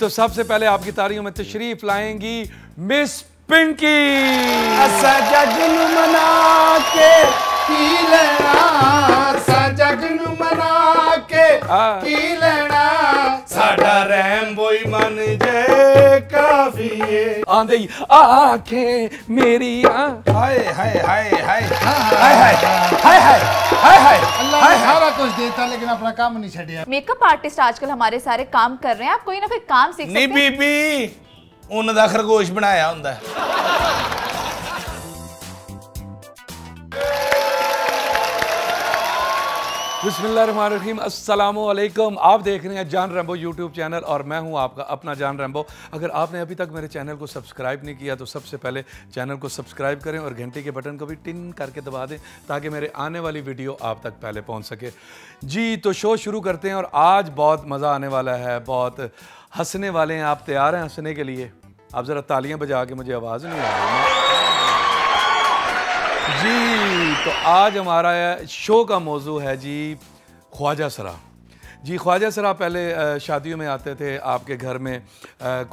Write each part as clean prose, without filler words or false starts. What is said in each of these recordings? तो सबसे पहले आपकी तारीफ में तशरीफ लाएंगी मिस पिंकी। आंदे आंखें मेरी हाय हाय हाय हाय हाय हाय हाय। अल्लाह सारा कुछ देता लेकिन अपना काम नहीं छोड़ा। मेकअप आर्टिस्ट आजकल हमारे सारे काम कर रहे हैं, आप कोई ना कोई काम सीख सकते हैं। नहीं बीबी उन दा खरगोश बनाया हुंदा है। बिस्मिल्लाहिर्रहमानिर्रहीम, अस्सलामुअलैकुम। आप देख रहे हैं जान रैम्बो YouTube चैनल और मैं हूं आपका अपना जान रैम्बो। अगर आपने अभी तक मेरे चैनल को सब्सक्राइब नहीं किया तो सबसे पहले चैनल को सब्सक्राइब करें और घंटे के बटन को भी टिंग करके दबा दें ताकि मेरे आने वाली वीडियो आप तक पहले पहुँच सके। जी तो शो शुरू करते हैं और आज बहुत मज़ा आने वाला है, बहुत हंसने वाले हैं। आप तैयार हैं हंसने के लिए? आप ज़रा तालियाँ बजा के, मुझे आवाज़ नहीं आ रही जी। तो आज हमारा शो का मौजू है जी ख्वाजा सरा। जी ख्वाजा सरा पहले शादियों में आते थे। आपके घर में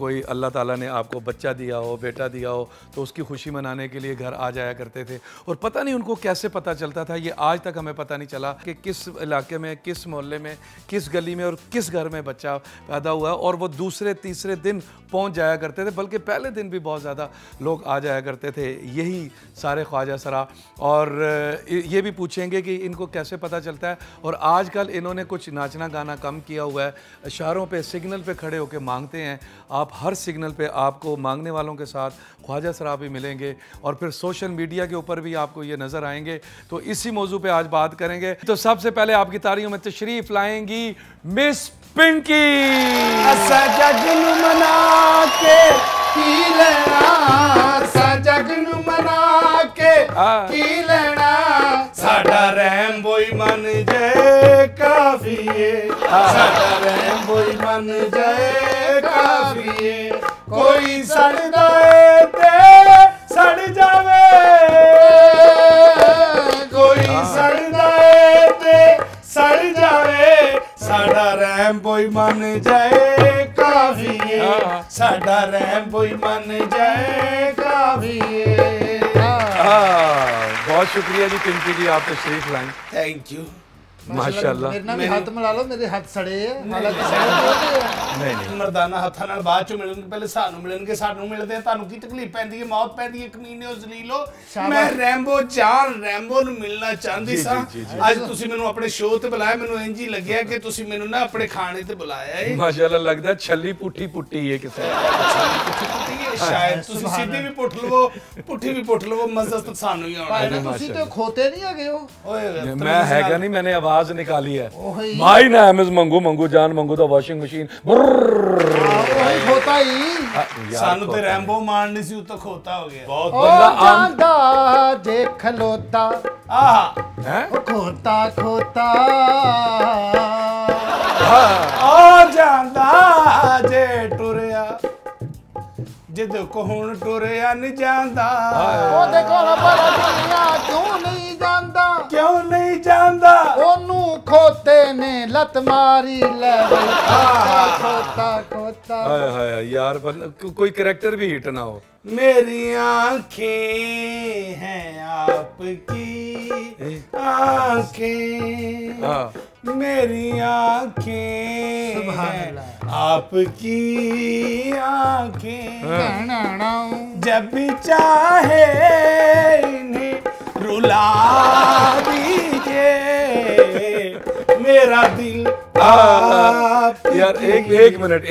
कोई अल्लाह ताला ने आपको बच्चा दिया हो, बेटा दिया हो, तो उसकी खुशी मनाने के लिए घर आ जाया करते थे। और पता नहीं उनको कैसे पता चलता था, ये आज तक हमें पता नहीं चला कि किस इलाके में, किस मोहल्ले में, किस गली में और किस घर में बच्चा पैदा हुआ। और वो दूसरे तीसरे दिन पहुँच जाया करते थे, बल्कि पहले दिन भी बहुत ज़्यादा लोग आ जाया करते थे, यही सारे ख्वाजा सरा। और ये भी पूछेंगे कि इनको कैसे पता चलता है। और आजकल इन्होंने कुछ नाचना गाना कम किया हुआ है, इशारों पे सिग्नल पे खड़े होके मांगते हैं। आप हर सिग्नल पे आपको मांगने वालों के साथ ख्वाजा सरा भी मिलेंगे और फिर सोशल मीडिया के ऊपर भी आपको ये नज़र आएंगे। तो इसी मौजू पे आज बात करेंगे। तो सबसे पहले आपकी तारीफ में तशरीफ लाएंगी मिस पिंकी। मन जाए काफी कोई सड़ जावे कोई सड़ जावे साडा रैम्बो ही मन जाए काफी साडा रैम्बो ही मन जाए काफी। बहुत शुक्रिया जी पिंकी जी, आप तशरीफ लाएं। Thank you. माशाल्लाह मेरे हाथ मिला लो, मेरे हाथ सड़े हैं हालांकि नहीं मर्दाना हाथां नाल बाद चो मिलणगे, पहले सानू मिलणगे। सानू मिलदे आ तानू की तकलीफ पैंदी है, मौत पैंदी है, कमीने ज़लीलो। मैं रैम्बो जान रैम्बो नु मिलना चाहंदी सां। अज तुसी मेनू अपने शो ते बुलाया, मेनू इंज ही लगया कि तुसी मेनू ना अपने खाने ते बुलाया है। माशाल्लाह लगदा छल्ली पुट्ठी पुट्टी है किसे शायद तुसी सीधी भी पुट लवो पुट्ठी भी पुट लवो, मज़ा तो सानू ही आउणा है। तुसी ते खोते नहीं हैगे हो। ओए मैं हैगा नहीं, मैंने आवाज निकाली है। भाई ना हमें मंगू मंगू जान मंगू तो वॉशिंग मशीन खोता ही सानू ते रैम्बो मारनी सी तो खोता हो गया। बहुत बंदा आंदा देख लोता आहा हैं खोता खोता आ जांदा जे टुरया जिद को हुन टुरया नहीं जांदा ओ देखो ना पर दुनिया क्यों नहीं जांदा क्यों नहीं जांदा ओनू खोते ने लत मारी ले खोता खोता। हाय हाय यार कोई करैक्टर भी हिट ना हो। मेरी आंखें हैं आपकी आंखें मेरी आँखें सुभानअल्लाह आपकी आँखें जब भी चाहे इन्हें रुला दीजिए मेरा दिल। यार एक मिनट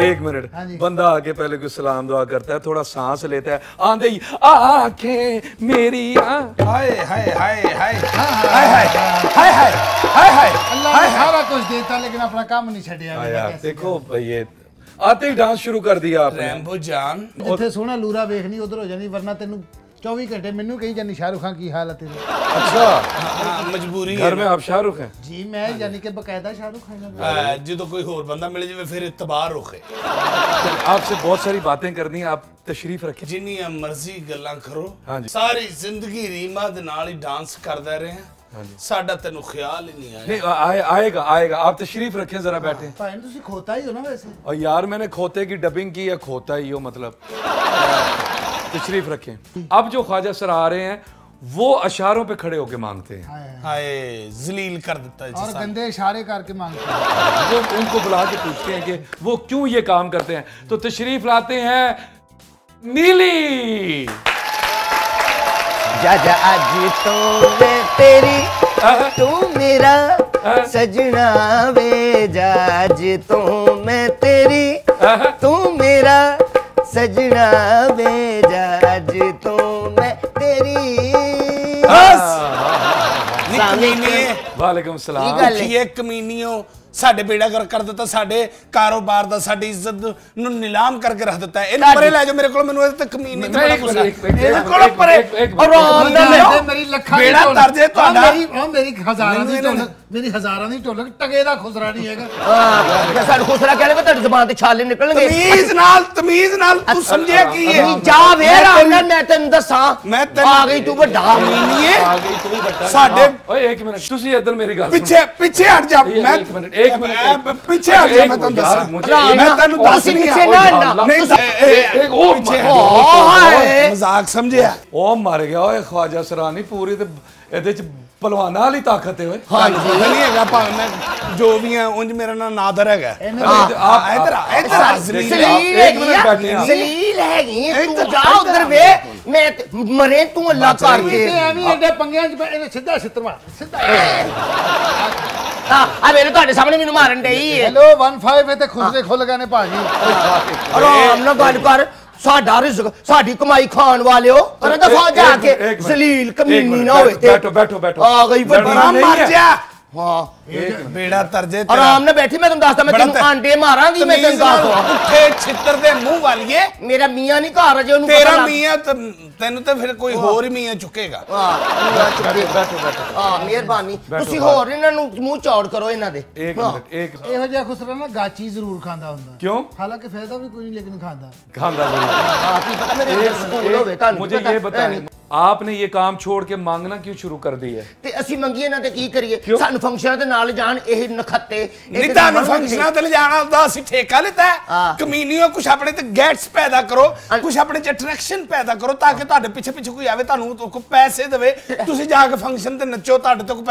बंदा आके पहले कोई सलाम दुआ करता है, थोड़ा सांस लेता है। आंधे आंखें मेरी हाय हाय हाय हाय हाय हाय हाय हाय। अल्लाह सारा कुछ देता लेकिन अपना काम नहीं छोड़ा। देखो ये आते ही डांस शुरू कर दिया आपने। रैम्बो जान जिथे सोना लूरा वेखनी उधर हो जानी, वरना तेनू 24 घंटे मेनू कही जानी शाहरुख खान की हालत है। अच्छा मजबूरी घर में आप शाहरुख हैं जी? मैं यानी कि बकायदा शाहरुख खान जी। तो कोई और बंदा मिल जाए फिर इतबार रुखे। आपसे बहुत सारी बातें करनी है, आप तशरीफ रखें। जिन्नी मर्जी गल्लां करो, हाँ जी सारी जिंदगी रीमा दे नाल ही डांस करदा रहे हैं। साडा तेनू ख्याल ही नहीं आया। नहीं आएगा आएगा, आप तशरीफ रखें जरा बैठे। भाई तुसी खोता ही हो ना वैसे। और यार मैंने खोते की डबिंग की या खोता ही हो मतलब। तशरीफ रखें। अब जो ख्वाजा सर आ रहे हैं वो इशारों पे खड़े होके मांगते हैं। हाय जलील कर देता है और गंदे इशारे करके मांगते हैं। वो उनको बुला के पूछते हैं कि वो क्यों ये काम करते हैं, तो तशरीफ लाते हैं नीली। जा जा आज तो मैं तेरी तू मेरा सजना वे, जा आज तो मैं तेरी तू मेरा सजना वे, जा आज तो मैं तेरी। वालेकुम सलाम। ये कमीनियों साडे बेड़ा कर कर देता, साडे कारोबार दा साडी इज्जत नु नीलाम करके रख देता है। इन परे ले जाओ मेरे कोल, मेनू इत्ते कमीने ते गुस्सा मेरे कोल परे। और आराम दे मेरी लखा बेड़ा तर्ज है तुहाडा। मेरी हजारां दी ढोलक, मेरी हजारां दी ढोलक टके दा खुसरा नहीं हैगा। हां साडा खुसरा कह लेवे तेरी जुबान ते छाले निकलणगे। तमीज नाल तू समझे की है जा वेरा मैं तैनू दसां। मैं आ गई तू बड्डा कमीने, आ गई तू बड्डा साडे। ओए एक मिनट तुसी इधर मेरी गल पीछे पीछे हट जा। मैं एक मिनट पीछे आ जा, मैं तन्नू दस मैं तन्नू दस नहीं आ। नहीं ओ मजाक समझया ओ मर गया। ओए ख्वाजा सरानी पूरी ते एदे च पहलवाना वाली ताकत है। हां जी नहीं हैगा भाव मैं जो भी है उंज मेरा ना नादर हैगा। आप इधर इधर जलील एक मिनट बैठे। जलील हैगी तू जा उधर वे। मैं मरे तू अल्लाह करके एवी एडे पंगियां च सीधा सितवा सीधा। हां मेरे तो सामने मेनू मारन डई है। हेलो 15 पे ते खुसरे खुल गए ने भाजी। आराम ना गल कर, साडा रिज़्क साडी कमाई खान वालेओ। अरे तो सो जाके जलील कमीनी ना होए। बैठो बैठो बैठो। आ गई बड़ा मर जा। हां बेड़ा तर्जे तेरा। आराम ना बैठी, मैं तुम दसदा मैं तेनू आंडे मारांगी। मैं तेनू दसदा उठे छितर दे मुंह वालिए। मेरा मियां नहीं घर अजे ओनू तेरा मियां तेनू ते फिर कोई होर ही मियां चुकेगा। बैठो बैठो। मेहरबानी तुसी होर इना नु मुंह चौड़ करो इना दे। एक मिनट एक एहो जिहा खुसरा ना गाची जरूर खांदा हुंदा। क्यों? हालांकि फायदा भी कोई नहीं लेकिन खांदा खांदा जरूर। आपकी पता मेरे स्कूल होवे तां मुझे ये बताएं आपने ये काम छोड़ के मांगना क्यों शुरू कर दी है? ते असि मंगिए ना ते की करिए? सानू फंक्शनां दे नाल जान एह नखत्ते। नहीं तानू फंक्शनां ते ले जाना दा असि ठेका लेता है। कमीनियों कुछ अपने ते गेट्स पैदा करो, कुछ अपने च अट्रैक्शन पैदा करो ताकि तुहाडे पीछे पीछे कोई आवे तानू तो को पैसे देवे। तुसी जाके फंक्शन ते नचो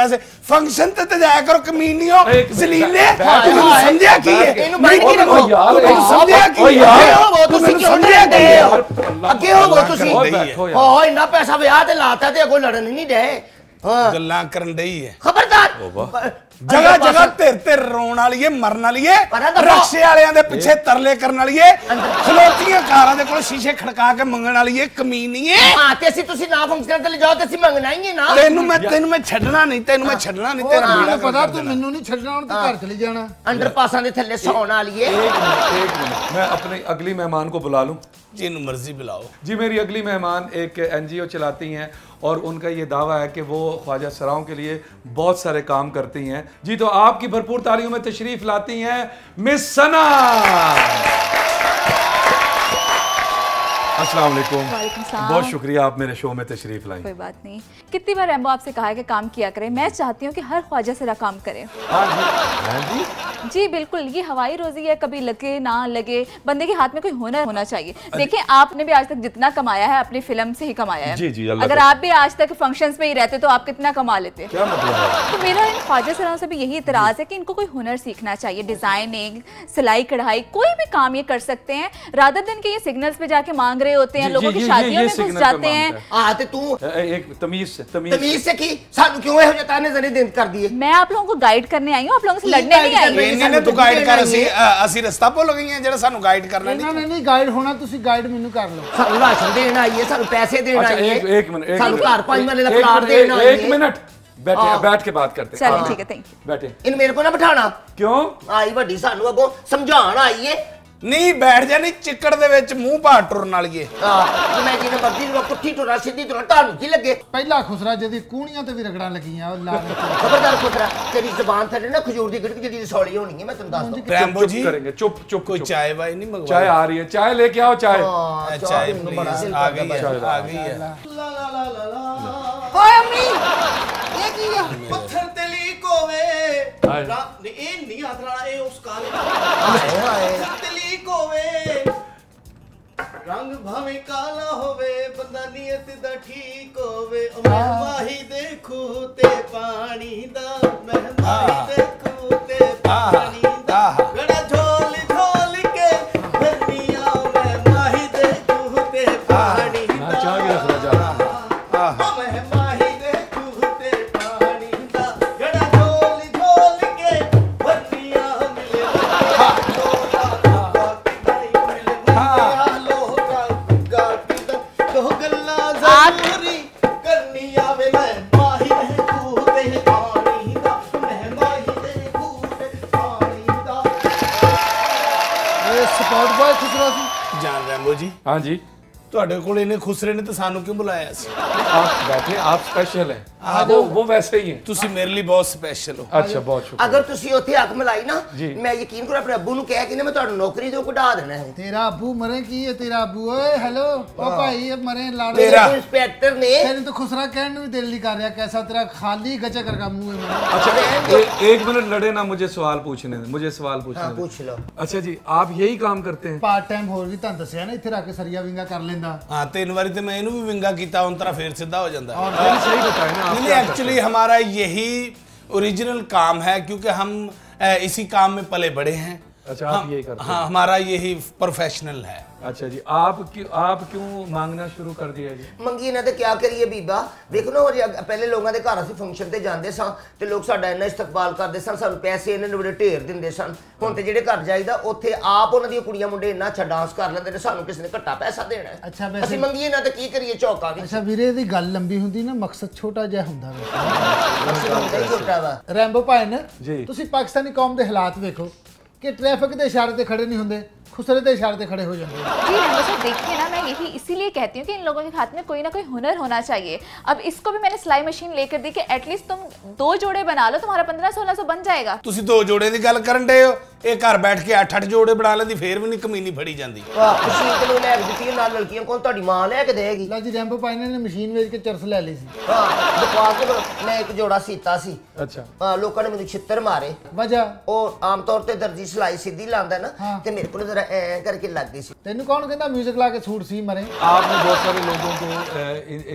पैसे फंक्शन ते जाया करो कमीनियो। जलीले तू समझया की है? तू समझया की है? तू समझया की है? अगे हो वो तुसी हो इना पैसा विआह ते लाता ते अगो लड़न नहीं दे। हां गल्ला करन डई है। खबरदार जगह जगह तेर तेर रोण वाली है, मरन वाली है। रक्षे वालियां दे पीछे तरले करन वाली है। खलोतियां कारां दे कोल शीशे खड़का के मंगण वाली है कमीनिए। हां ते असि तुसी ना फंक्शन ते ले जाओ ते असि मंगना ही ना। तैनू मैं छड्डना नहीं, तैनू मैं छड्डना नहीं। तेरा बेड़ा पता तू मेनू नहीं छड्डना, हुण तू घर चली जाना। अंडरपासां दे थल्ले सौण वाली है। एक मिनट मैं अपने अगली मेहमान को बुला लूं। जिन मर्जी बुलाओ जी। मेरी अगली मेहमान एक NGO चलाती हैं और उनका ये दावा है कि वो ख्वाजा सराओं के लिए बहुत सारे काम करती हैं जी। तो आपकी भरपूर तालियों में तशरीफ लाती हैं मिस सना। अस्सलाम वालेकुम। बहुत शुक्रिया आप मेरे शो में तशरीफ लाई। कोई बात नहीं। कितनी बार रैम्बो आपसे कहा है कि काम किया करें, मैं चाहती हूँ कि हर ख्वाजा सरा काम करे। जी बिल्कुल, ये हवाई रोजी है, कभी लगे ना लगे, बंदे के हाथ में कोई हुनर होना चाहिए। देखिए आपने भी आज तक जितना कमाया है अपनी फिल्म से ही कमाया है। जी जी। अगर आप भी आज तक फंक्शंस में ही रहते तो आप कितना कमा लेते। क्या मतलब है? तो मेरा इन ख्वाजा सराओं से भी यही इतराज़ है कि इनको कोई हुनर सीखना चाहिए। डिजाइनिंग, सिलाई कढ़ाई, कोई भी काम ये कर सकते हैं रादर दिन के ये सिग्नल्स पे जाके मांग रहे होते हैं, लोगों की शादियों में घुस जाते हैं। आते तू एक तमीज से की सानू क्यों है जताने जने दिन कर दिए। मैं आप लोगों को गाइड करने आई हूं, आप लोगों से लड़ने नहीं आई। मैंने तो गाइड कर असि रास्ता भुल गई है जेड़ा सानू गाइड करना नहीं। नहीं नहीं गाइड होना, तुसी गाइड मेनू कर लो। सानू राशन देना आई है, सानू पैसे देना आई है। एक मिनट सानू घर 5 महीने दा प्लाट देना आई है। एक मिनट बैठे बैठ के बात करते हैं। चलो ठीक है थैंक यू। बैठे इन मेरे को ना बिठाना। क्यों? आई बड़ी सानू अगो समझाण आई है। नहीं बैठ जा, नहीं चिकड़ दे विच मूंह पा टुरन वाली है। हां मैं जिने मर्जी नु पुट्ठी टुरा सीधी टुरा ढाल की लगे। पहला खुसरा जेदी कूणियां ते भी रगड़ां लगियां। ओ लाल खबरदार खुसरा तेरी जुबान थले ना खजूर दी गड़क जेदी सौली होनी है। मैं तुम दस रैम्बो जी करेंगे चुप चुप। कोई चाय वाय नहीं मंगवा? चाय आ रही है, चाय लेके आओ। चाय चाय आ गई है। ओए अम्मी ये पत्थर तेली को वे ए नहीं हाथ लाना ए उसका पत्थर तेली को वे रंग भावे काला होवे बंदा नियत दा ठीक होवे महमाही देखू ते पानी दा महमाही देखू ते पानी दा गड़ा झोल झोल के बनिया महमाही देखू ते पानी दा महमाही देखू ते पानी दा गड़ा झोल झोल के बनिया मिले जान रैम्बो जी। हाँ जी ਤੁਹਾਡੇ ਕੋਲ ਇਹਨੇ ਖੁਸਰੇ ਨੇ ਤਾਂ ਸਾਨੂੰ ਕਿਉਂ ਬੁਲਾਇਆ ਸੀ ਆਪ ਬੈਠੇ ਆਪ ਸਪੈਸ਼ਲ ਹੈ ਉਹ ਵੈਸੇ ਹੀ ਹੈ ਤੁਸੀਂ ਮੇਰੇ ਲਈ ਬਹੁਤ ਸਪੈਸ਼ਲ ਹੋ ਅੱਛਾ ਬਹੁਤ ਸ਼ੁਕਰ ਅਗਰ ਤੁਸੀਂ ਉੱਥੇ ਅੱਖ ਮਲਾਈ ਨਾ ਮੈਂ ਯਕੀਨ ਕਰੋ ਆਪਣੇ ਅੱਬੂ ਨੂੰ ਕਹਿ ਕੇ ਨਾ ਮੈਂ ਤੁਹਾਨੂੰ ਨੌਕਰੀ ਤੋਂ ਕਢਾ ਦੇਣਾ ਹੈ ਤੇਰਾ ਅੱਬੂ ਮਰੇ ਕੀ ਹੈ ਤੇਰਾ ਅੱਬੂ ਓਏ ਹੈਲੋ ਉਹ ਭਾਈ ਇਹ ਮਰੇ ਲਾੜੇ ਇੰਸਪੈਕਟਰ ਨੇ ਤੈਨੂੰ ਤਾਂ ਖੁਸਰਾ ਕਹਿਣ ਨੂੰ ਵੀ ਦਿਲ ਨਹੀਂ ਕਰ ਰਿਹਾ ਕੈਸਾ ਤੇਰਾ ਖਾਲੀ ਗੱਜਾ ਕਰਗਾ ਮੂੰਹ ਹੈ ਅੱਛਾ ਇੱਕ ਮਿੰਟ ਲੜੇ ਨਾ ਮੈਨੂੰ ਸਵਾਲ ਪੁੱਛਨੇ ਦੇ ਮੈਨੂੰ ਸਵਾਲ ਪੁੱਛਨੇ ਹਾਂ ਪੁੱਛ ਲਓ ਅੱਛਾ ਜੀ ਆਪ ਇਹੀ ਕੰਮ ਕਰਤੇ ਹੈ ਪਾਰਟ ਟਾਈਮ ਹੋਰ ਵੀ ਤੁਹਾਨੂੰ ਦੱਸਿਆ ਨਾ ਇੱਥੇ ਰੱਖ ਕੇ ਸਰੀਆ ਵਿੰਗਾ ਕਰ ਲੈਂਦਾ हाँ तीन बारी तो मैं इन्हू भी विंगा किया उन तरह फिर सीधा हो जाता है सही बताया ना आपने एक्चुअली हमारा यही ओरिजिनल काम है क्योंकि हम इसी काम में पले बड़े हैं अच्छा आप यही करते हैं हाँ हमारा यही प्रोफेशनल है अच्छा जी आप क्यों मांगना शुरू कर दिया जी मंगी ना तो क्या करिए बीबा देखो ना पहले लोगों के घर असं फंक्शन से जाते सन तो लोग साडा इन्ना इस्तकबाल करते सन सानू पैसे इन्होंने बड़े ढेर देंदे सन हुण तो जिहड़े घर जाईदा उत्थे आप उन्हां दी कुड़ियां मुंडे इन्ना अच्छा डांस कर लैंदे ने सानू किसी ने घट्टा पैसा देना है अच्छा असं मंगीए ना तो की करिए चौका भी अच्छा वीरे दी गल लंबी हुंदी ना मकसद छोटा जिहा हुंदा छोटा वा रैम्बो भाई ने तुसीं पाकिस्तानी कौम दे हालात वेखो कि ट्रैफिक के इशारे से खड़े नहीं होंगे खुसरे के इशारे से खड़े हो जाते हैं। देखिए ना मैं यही इसीलिए कहती हूँ कि इन लोगों के हाथ में कोई ना कोई हुनर होना चाहिए। अब इसको भी मैंने सिलाई मशीन लेकर दी कि एटलीस्ट तुम दो जोड़े बना लो तुम्हारा 1500-1600 बन जाएगा। तुसी दो जोड़े की गल करन दे हो ये घर बैठ के 8-8 जोड़े बना लेंदी फिर भी नहीं कमीनी फड़ी जाती। मां लैके देगी जी रैम्बो भाई ने मशीन वेच के चरस लै ली मैं एक जोड़ा सीता सी अच्छा लोगों ने मैनूं छित्तर मारे वजह और आम तौर पर दर्जी सिलाई सीधी लांदा ना ते मेरे को करके लगती सी तेन कौन कहता म्यूजिक ला के सूट सी मरे आपने बहुत सारे लोगों को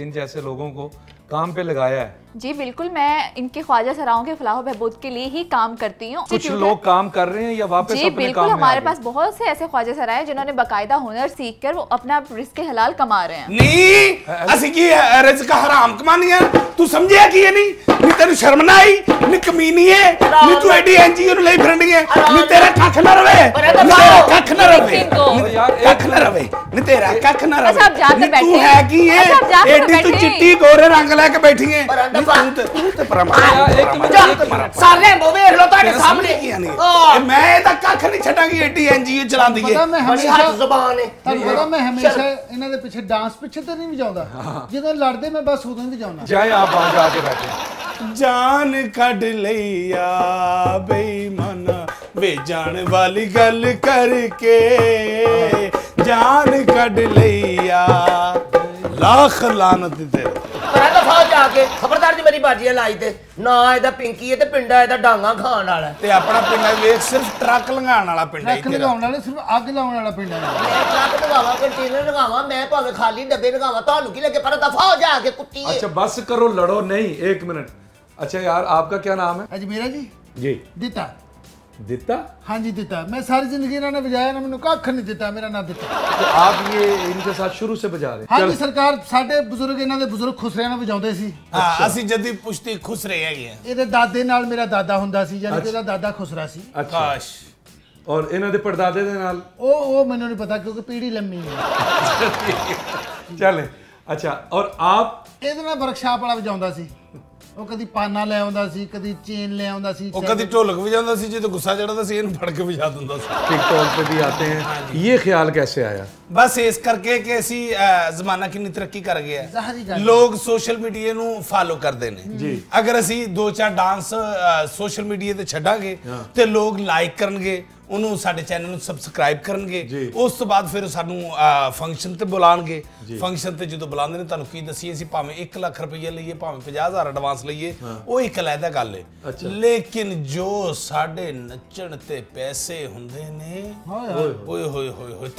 इन जैसे लोगों को काम पे लगाया है जी बिल्कुल मैं इनके ख्वाजा सराओं के फलाह बहबूद के लिए ही काम करती हूँ कुछ लोग काम कर रहे हैं या वापस जी बिल्कुल हमारे पास बहुत से ऐसे ख्वाजा सरा हैं जिन्होंने बकायदा हुनर सीख कर वो अपना रिस्क हलाल कमा रहे हैं नहीं असि की रिस्क हराम कमानी है तू समझे कि ये नहीं तेन शर्म ना आई नी कमीनी है नी तू एडी एनजीओ नु ले फिरनी है नी तेरा कख ना रवे कख ना रवे यार कख ना रवे नी तेरा कख ना रवे अच्छा आप जाकर बैठिए तू है कि ये एडी तू चिट्टी गोरे रंग ਲੈ ਕੇ ਬੈਠੀ ਹੈ ਤੂੰ ਤੇ ਪਰਮਾ ਇੱਕ ਮਿੰਟ ਸਾਰੇ ਮੋਵੇਰ ਲੋ ਤੁਹਾਡੇ ਸਾਹਮਣੇ ਕੀ ਨਹੀਂ ਮੈਂ ਇਹ ਤਾਂ ਕੱਖ ਨਹੀਂ ਛੱਡਾਂਗੀ ਏਡੀ ਐਨਜੀਓ ਚਲਾਉਂਦੀ ਹੈ ਬੜੀ ਹੱਥ ਜ਼ਬਾਨ ਹੈ ਤੁਹਾਨੂੰ ਪਤਾ ਮੈਂ ਹਮੇਸ਼ਾ ਇਹਨਾਂ ਦੇ ਪਿੱਛੇ ਡਾਂਸ ਪਿੱਛੇ ਤਾਂ ਨਹੀਂ ਵਜਾਉਂਦਾ ਜਦੋਂ ਲੜਦੇ ਮੈਂ ਬਸ ਉਦੋਂ ਹੀ ਵਜਾਉਣਾ ਜਾਏ ਆਪ ਬਾਹਰ ਜਾ ਕੇ ਬੈਠੇ ਜਾਨ ਕੱਢ ਲਈ ਆ ਬੇਈਮਾਨ ਵੇ ਜਾਣ ਵਾਲੀ ਗੱਲ ਕਰਕੇ ਜਾਨ ਕੱਢ ਲਈ ਆ लाख लानत दे पर दफा जाके खबरदार जी मेरी बाजियां लाई दे ना एदा पिंकी है ते पिंडा एदा डांगा खाण वाला ते अपना पिंडा वेख सिर्फ ट्रक लगाण वाला पिंडा ट्रक लगाण वाला सिर्फ आग लाउण वाला पिंडा मैं ट्रक लगावा कंटेनर लगावा मैं भावे खाली डब्बे लगावा तानू की लगे पर दफा हो जाके कुत्ती अच्छा बस करो लड़ो नहीं एक मिनट अच्छा यार आपका क्या नाम है अजमेरा जी जी दिता दिता हाँ जी दिता मैं सारी जिंदगी इन्होंने बजाया ना मैंने कख नहीं दिता मेरा नाम दिता तो आप ये इनके साथ शुरू से बजा रहे हाँ जी सरकार साढ़े बुजुर्ग इन्होंने बुजुर्ग खुसरे ना बजाते सी असि जदी पुश्ती खुसरे है ये इहदे दादे नाल मेरा दादा हुंदा सी यानी तेरा दादा खुसरा सी आकाश और इन्होंने परदादे दे नाल ओ मैनू नहीं पता क्योंकि पीढ़ी लंबी है चले अच्छा और आप इहदे नाल वर्कशॉप वाला बजांदा सी ਉਹ ਕਦੀ ਪਾਨਾ ਲੈ ਆਉਂਦਾ ਸੀ ਕਦੀ ਚੇਨ ਲੈ ਆਉਂਦਾ ਸੀ ਉਹ ਕਦੀ ਢੋਲਕ ਵਜਾਉਂਦਾ ਸੀ ਜਦੋਂ ਗੁੱਸਾ ਚੜਦਾ ਸੀ ਇਹਨੂੰ ਫੜ ਕੇ ਵਜਾ ਦਿੰਦਾ ਸੀ ਟਿਕਟੌਕ ਤੇ ਵੀ ਆਤੇ ਹੈ ਇਹ ਖਿਆਲ ਕਿਵੇਂ ਆਇਆ ਬਸ ਇਸ ਕਰਕੇ ਕਿ ਅਸੀਂ ਜ਼ਮਾਨਾ ਕਿੰਨੀ ਤਰੱਕੀ ਕਰ ਗਿਆ ਹੈ ਲੋਕ ਸੋਸ਼ਲ ਮੀਡੀਆ ਨੂੰ ਫਾਲੋ ਕਰਦੇ ਨੇ ਜੀ ਅਗਰ ਅਸੀਂ ਦੋ ਚਾਰ ਡਾਂਸ ਸੋਸ਼ਲ ਮੀਡੀਆ ਤੇ ਛੱਡਾਂਗੇ ਤੇ ਲੋਕ ਲਾਈਕ ਕਰਨਗੇ उन्होंने साढ़े चैनल सबसक्राइब करे उस तो बाद फिर सानू फंक्शन पर बुलाएंगे। फंक्शन पर जो बुलाते हैं तुम की दसीए अं भावें 1 लाख रुपया लीए भावें 50,000 एडवांस लीए वो एक अलहदा गल है, लेकिन जो साढ़े नचण ते पैसे होंगे ने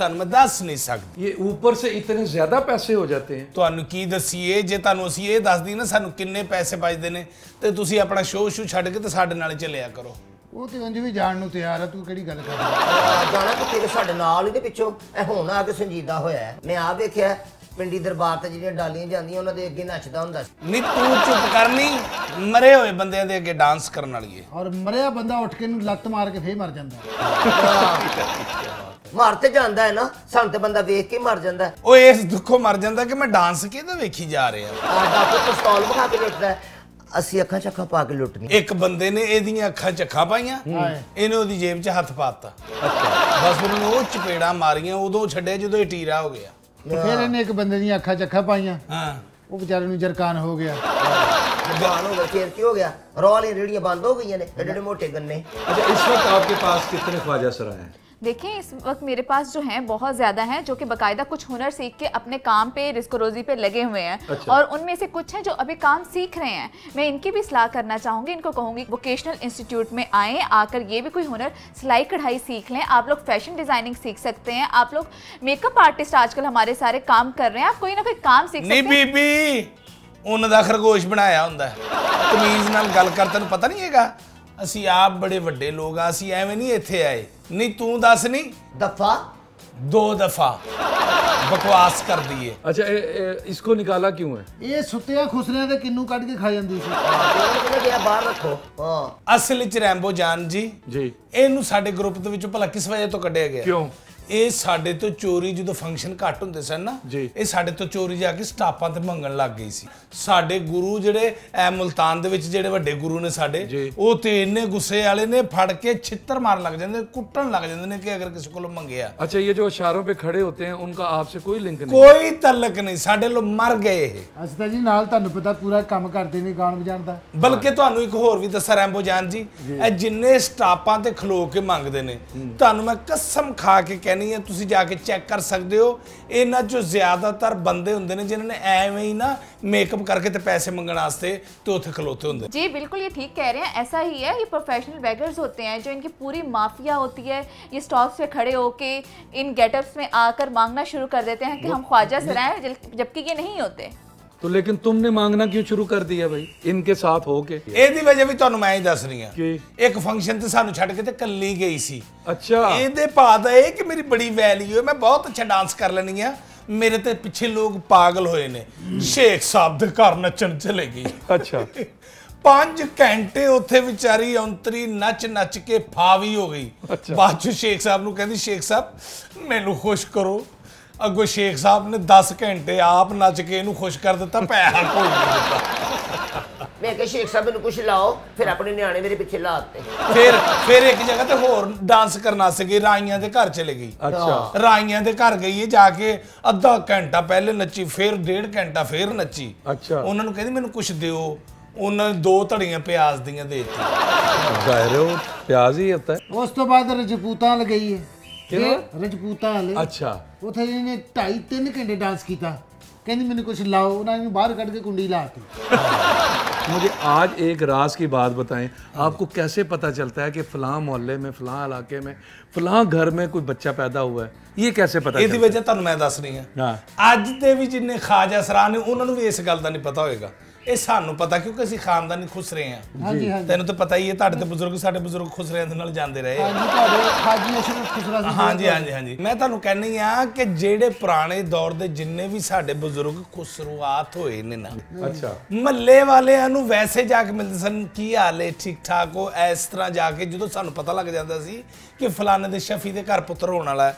तुम मैं दस नहीं सकती। ये ऊपर से इतने ज्यादा पैसे हो जाते हैं तुम की दसीए जे तुम असी ये दस दी ना सानू किन्ने पैसे बचते हैं तो तुम अपना शो शू छड्ड के साडे नाल चलिया करो। वो तो उंज भी जान नूं तैयार है तू केड़ी गल कर जाना तो तेरे साडे नाल ही ते पिछों ए हुण आ के संजीदा होया है। मैं आ देखिया पिंडी दरबार ते जिहड़ियां डालियां जांदियां उन्हां दे अगे नचदा हुंदा सी। नहीं तू चुप करनी मरे होए बंदे दे अगे डांस करन वाली है और मरिया बंदा उठ के नूं लत मार के फिर मर जांदा मार ते जांदा है ना संत बंदा देख के मर जांदा है। ओ इस दुखों मर जांदा कि मैं डांस किदा वेखी जा रहा हां डाकू पिस्तौल विखा के लुटदा है असी अखा चखा पा के लुटनी। एक बंदे ने एदियां अखा चखा पाईयां इन्हें ओदी जेब च हाथ पाता बस उन्होंने वो चपेड़ा मारियां उदों छड्डे जदों टीरा हो गया। फिर इन्हें एक बंदे दी अखा चखा पाईयां हां वो बेचारे नूं जरकान हो गया जरकान हो गया फिर क्या हो गया रौली रेड़ियां बंद हो गई ने एडे मोटे गन्ने। अच्छा इस वक्त आपके पास कितने ख्वाजा सरा है? देखिए इस वक्त मेरे पास जो हैं बहुत ज़्यादा हैं जो कि बाकायदा कुछ हुनर सीख के अपने काम पे रिस्क रोज़ी पे लगे हुए हैं। अच्छा। और उनमें से कुछ हैं जो अभी काम सीख रहे हैं। मैं इनकी भी सलाह करना चाहूँगी, इनको कहूँगी वोकेशनल इंस्टीट्यूट में आएँ, आकर ये भी कोई हुनर सिलाई कढ़ाई सीख लें। आप लोग फैशन डिज़ाइनिंग सीख सकते हैं, आप लोग मेकअप आर्टिस्ट आजकल हमारे सारे काम कर रहे हैं, आप कोई ना कोई काम सीख सकते हैं। ऊन का खरगोश बनाया होंदा है कमीज़ नाल गल कर तैनूं पता नहीं हैगा असी आप बड़े वड्डे लोग आ असी एवें नहीं इत्थे आए। नहीं तू दस नहीं दफा दो दफा बकवास कर दी है। अच्छा इसको निकाला क्यों है? ये सुत्तिया खुसरिया दे किन्नू काट के खा जांदी सी। बाहर रखो। हां असल च रैम्बो जान जी जी इहनू साडे ग्रुप दे विचों भला किस वजह तो कड्ढिया गया? क्यों ये साढ़े तो चोरी जो फंक्शन घट होंगे सन ना ये साढ़े तो चोरी जाके स्टाफा तो मंगन लग गई सी। साढ़े गुरु जिहड़े मुल्तान जिहड़े वड्डे गुरु ने साढ़े वो तो इन्ने गुस्से वाले ने फड़ के छित्तर मारन लग जाते कुटन लग जाते कि अगर किसी को मंगया। अच्छा ये जो इशारों पे खड़े होते हैं उनका आपसे कोई लिंक नहीं, कोई तलक नहीं, साढ़े लोग मर गए। अच्छा जी नाल तुहानूं पता पूरा काम करते नहीं गाण वजाण दा। बल्कि तुहानूं एक होर भी दस्सां रैम्बो जान जी जिन्ने स्टाफा ते खलो के मंगदे ने तुहानूं मैं कसम खा के नहीं है तुसी जाके चेक कर सकते हो इन्हां चो ज्यादातर बंदे हुंदे ने जिन्हां ने एवें ही ना मेकअप करके ते पैसे मंगण वास्ते ते उत्थे खलोते हुंदे। जी बिल्कुल ये ठीक कह रहे हैं, ऐसा ही है। ये प्रोफेशनल बेगर्स होते हैं जो इनकी पूरी माफिया होती है, ये स्टॉल्स पे खड़े होके इन गेटअप्स में आकर मांगना शुरू कर देते हैं कि हम ख्वाजा सरा हैं, जबकि ये नहीं होते। तो लेकिन तुमने मांगना क्यों शुरू कर दिया भाई इनके साथ होके? एदी वजह भी तुहानूं मैं ही दस रही हां। एक फंक्शन ते सानूं छड्ड के ते कल्ली गई सी। अच्छा एदे पाद है कि मेरी बड़ी वैल्यू है, मैं बहुत अच्छा डांस कर लेनी है, मेरे ते पिछे लोग पागल होए ने। शेख साहब दे घर नचण चले गई। अच्छा 5 घंटे उत्थे विचारी अंतरी नच नच के फावी हो गई। अच्छा बाद चो शेख साहब नूं कहंदी शेख साहब मैनूं खुश करो। अगो शेख साहब ने 10 घंटे आप नच के खुश कर दिता पैसा कोई नहीं दिता। मैं कहा शेख साहब कुछ लाओ फिर अपने न्याणे मेरे पीछे लाते। फिर एक जगह ते होर डांस करना सके राइया के घर चले गई। अच्छा राइया के घर गई है जाके अद्धा घंटा पहले नची फिर 1.5 घंटा फिर नची। अच्छा उन्होंने कहती मैंने कुछ दो उन्होंने 2 धड़ियां प्याज दियाँ दे दी। प्याज ही होता है। उस तो बाद रजपूतां लगी है रजपूतां वाले। अच्छा उथे इन्हें 2.5-3 घंटे डांस किया कहती मैंने कुछ लाओ उन्होंने बाहर कट के कुंडी लाती। मुझे आज एक राज की बात बताएं, आपको कैसे पता चलता है कि फलां मोहल्ले में फलां इलाके में फलां घर में कोई बच्चा पैदा हुआ है? ये कैसे पता? ये वजह तुहानूं मैं दस रही हां। अज दे भी जिन्ने ख्वाजा सराह ने उन्होंने भी इस गल का नहीं पता होगा, ये सानू पता क्योंकि असीं खानदानी खुसरे हैं। तेनों तो पता ही है तुहाडे ते बुजुर्ग साडे बुजुर्ग खुसरियां दे नाल जांदे रहे। हाँ जी हाँ जी हाँ जी मैं तुहानू कहनी हाँ कि जेडे पुराने दौर दे जिन्ने भी साडे बुजुर्ग खुसरुआत होए ने ना। अच्छा महल्ले वालियां नूं वैसे जाके मिलदे सन की हाल है ठीक ठाक हो इस तरह जाके जदों सानू पता लग जांदा सी कि फलाने दे शफी दे घर पुत्र होण वाला है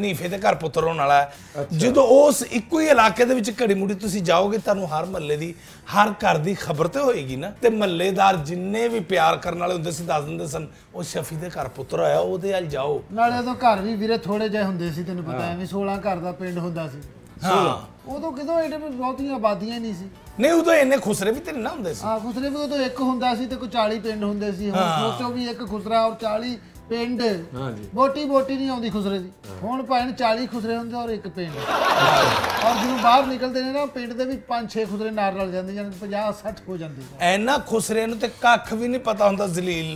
नीफे दे घर पुत्र होण वाला है। जदों उस इक्को ही इलाके दे विच घड़ी मुड़ी तुसीं जाओगे तुहानू हर महल्ले दी हर घर की खबर तो होएगी ना। तो महल्लेदार जिन्ने भी प्यार करने वाले होंदे सी दस दिंदे सन वो शफी दे घर पुत्र आया ओहदे अल जाओ। नाले तो घर भी वीरे थोड़े जे होंदे सी तैनूं पता है 16 घर दा पिंड होंदा सी। हां उदों किदों एडे बहुत आबादियां नहीं सी। नहीं उदों इन्ने खुसरे भी ते ना होंदे सी। हां खुसरे भी उदों एक होंदा सी ते कोई 40 पिंड होंदे सी। हुण सोचो भी एक खुसरा और 40 पिंड बोटी बोटी नहीं आती खुसरे की हूँ भावें 40 खुसरे होंगे और एक पिंड और जो बाहर निकलते हैं ना पिंड के भी 5-6 खुसरे नार रल जाते हैं 50-60 हो जाते इन्हों खुसरे तो कख भी नहीं पता होंगे जलील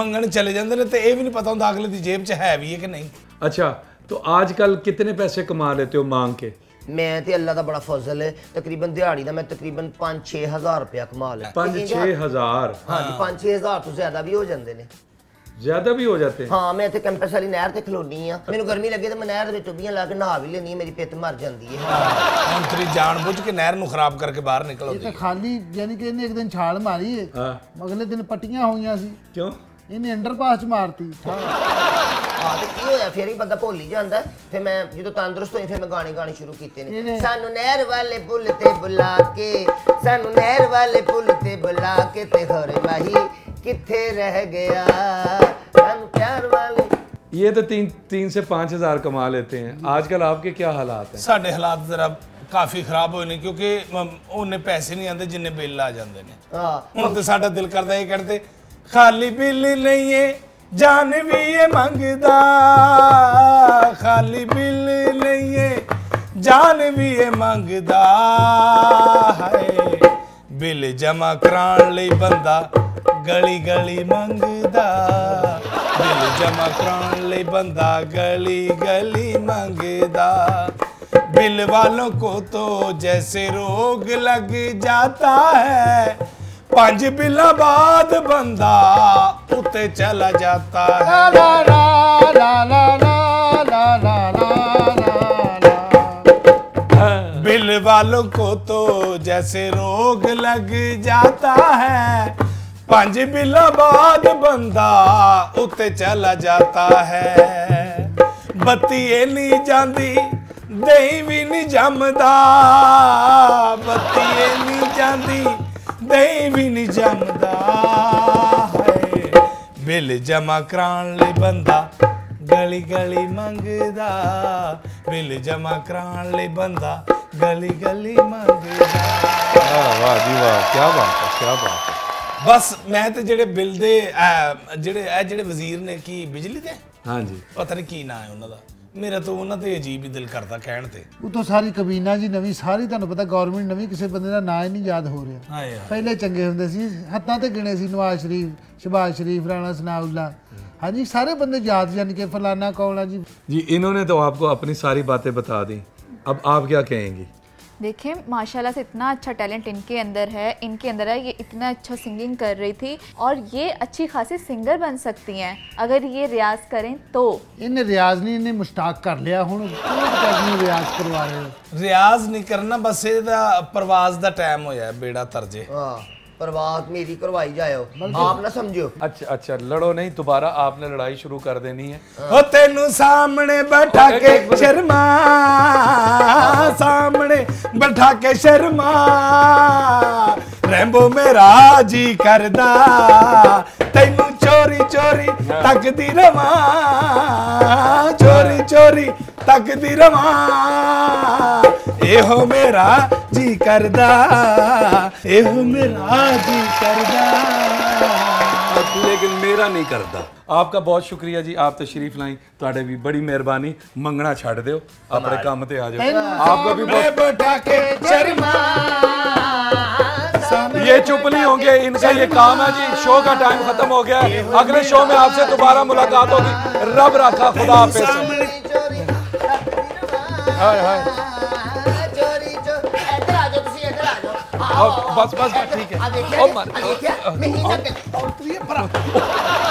मंगन चले जाते हैं तो यह भी नहीं पता होंगे अगले की जेब च है भी है कि नहीं। अच्छा तो आजकल कितने पैसे कमा लेते हो मांग के? मैं तो अल्लाह का बड़ा फजल है तकरीबन दिहाड़ी का मैं तकरीबन 5-6 हज़ार रुपया कमा लिया। 5-6 हज़ार? हाँ 5-6 हज़ार तो ज्यादा भी हो जाते हैं। ज्यादा भी हो जाते हैं? हाँ मैं इतने कैंपस वाली नहर से खलोनी हाँ मैं गर्मी लगे तो मैं नहर टुबियां ला के नहा भी लेनी मेरी पित्त मर जाती है। हाँ। जान बुझ के नहर खराब करके बाहर निकल खाली यानी कि एक दिन छाल मारी अगले दिन पट्टियां हुई सी क्यों इन्हें अंडरपास मारती। हाँ तो की होया फिर ही बंदा भुल ही जाता है फिर मैं जो तंदुरुस्त हुई फिर मैं गाने गाने शुरू किए ने सानू नहर वाले पुल ते बुला के सानू नहर वाले पुल ते बुला के ते होरे माही किथे रह गया सानू प्यार वाले। ये तो 3 से 5 हज़ार कमा लेते हैं। आजकल आपके क्या हालात हैं? साढ़े हालात जरा काफ़ी खराब होने क्योंकि उन्हें पैसे नहीं आते जिन्हें बिल आ जाते हैं। हाँ हम तो साडा दिल करता ये कहते खाली बिल नहीं है जान भी ये मंगदा खाली बिल नहीं है जान भी ये मंगदा है बिल जमा कराने लई बंदा गली गली मंगदा बिल जमा कराने लई बंदा गली गली मंगदा बिल वालों को तो जैसे रोग लग जाता है 5 बिलों बाद बंदा उते चला जाता है। ला ला ला ला ला ला ला ला बिल वालों को तो जैसे रोग लग जाता है 5 बिलों बाद बंदा उते चला जाता है। बत्ती नहीं जाती दही भी नहीं जमदा बत्ती नहीं जाती दही भी नहीं जमदा है बिल जमा कराने लई बंदा गली गली मंगदा बिल जमा कराने लई बंदा गली गली मंगदा। वाह जी वाह क्या बात है क्या बात है। बस मैं तो जेडे बिल दे जेडे वजीर ने की बिजली दे हाँ जी पता नहीं की ना है उन्होंने मेरा तो उन्होंने अजीब ही दिल करता कहण ते वो तो सारी कबीना जी नवी सारी तुहानू पता गवर्नमेंट नवी किसी बंदे दा नाम ही नहीं याद हो रहा। पहले चंगे हुंदे सी हत्थां ते गिने सी नवाज शरीफ शहबाज शरीफ राणा सनाउल्ला हाँ जी सारे बंदे याद जान के फलाना कौला जी जी इन्होंने तो आपको अपनी सारी बातें बता दी। अब आप क्या कहेंगी? देखिए माशाल्लाह से इतना अच्छा टैलेंट इनके अंदर है ये इतना अच्छा सिंगिंग कर रही थी और ये अच्छी खासी सिंगर बन सकती हैं अगर ये रियाज करें तो। इन्हें रियाज नहीं इन्हें मुश्ताक कर लिया हुण रियाज करवा रहे रियाज नहीं करना बस इहदा परवाज दा टाइम होया बेड़ा तरजे परवाज मेरी करवाई जाओ आप ना समझो। अच्छा अच्छा लड़ो नहीं दोबारा आपने लड़ाई शुरू कर देनी है। ओ तेनू सामने बैठा के शर्मा सामने बैठा के शर्मा रैम्बो मेरा जी करदा तेनू चोरी चोरी तकदी रवा चोरी चोरी तकदी रवा एहो मेरा जी करदा एहो मेरा जी करदा लेकिन मेरा नहीं करदा। आपका बहुत शुक्रिया जी आप तशरीफ लाई तुहाडे भी बड़ी मेहरबानी मंगना छड़ दिओ अपने काम ते आ जाओ आपका भी बहुत बैठा के शर्मा ये चुप नहीं होंगे इनका ये काम है जी। शो का टाइम खत्म हो गया है अगले शो में आपसे दोबारा मुलाकात होगी। रब रखा खुदा हाफिज़। हाय हाय बस बस ठीक है